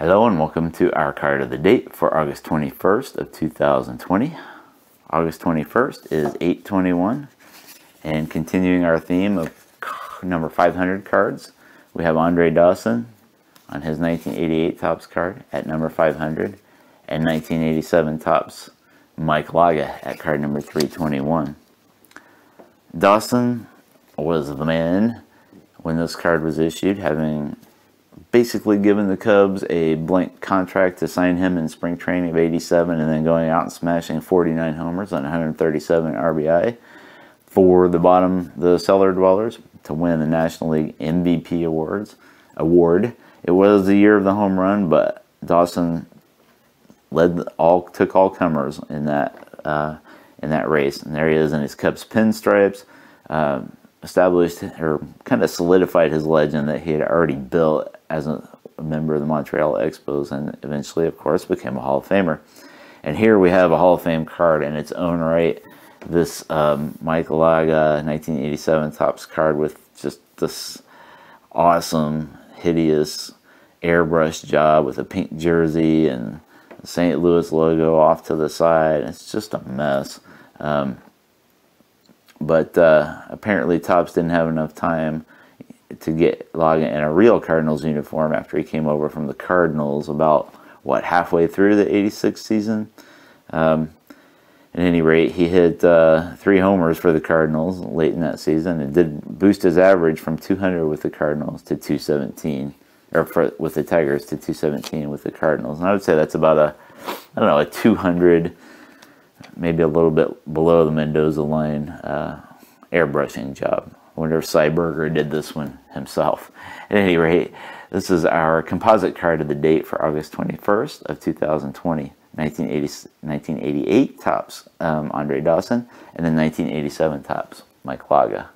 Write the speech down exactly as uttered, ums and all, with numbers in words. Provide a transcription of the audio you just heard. Hello and welcome to our card of the day for August twenty-first of two thousand twenty. August twenty-first is eight twenty-one, and continuing our theme of number five hundred cards, we have Andre Dawson on his nineteen eighty-eight Topps card at number five hundred, and nineteen eighty-seven Topps Mike Laga at card number three twenty-one. Dawson was the man when this card was issued, having basically given the Cubs a blank contract to sign him in spring training of eighty-seven, and then going out and smashing forty-nine homers on one hundred thirty-seven R B I for the bottom, the cellar dwellers, to win the National League M V P awards award. It was the year of the home run, but Dawson led all, took all comers in that uh, in that race, and there he is in his Cubs pinstripes. Uh, established or kind of solidified his legend that he had already built as a member of the Montreal Expos, and eventually, of course, became a Hall of Famer. And here we have a Hall of Fame card in its own right. This um, Mike Laga nineteen eighty-seven Topps card with just this awesome, hideous airbrush job with a pink jersey and the Saint Louis logo off to the side. It's just a mess. Um, but uh, apparently Topps didn't have enough time to get Laga in a real Cardinals uniform after he came over from the Cardinals about, what, halfway through the eighty-six season? Um, at any rate, he hit uh, three homers for the Cardinals late in that season and did boost his average from two hundred with the Cardinals to two seventeen, or for, with the Tigers to two seventeen with the Cardinals. And I would say that's about a, I don't know, a two hundred, maybe a little bit below the Mendoza line uh, airbrushing job. I wonder if Cy Berger did this one himself. At any rate, this is our composite card of the date for August twenty-first of two thousand twenty. nineteen eighty, nineteen eighty-eight Topps um, Andre Dawson, and then nineteen eighty-seven Topps Mike Laga.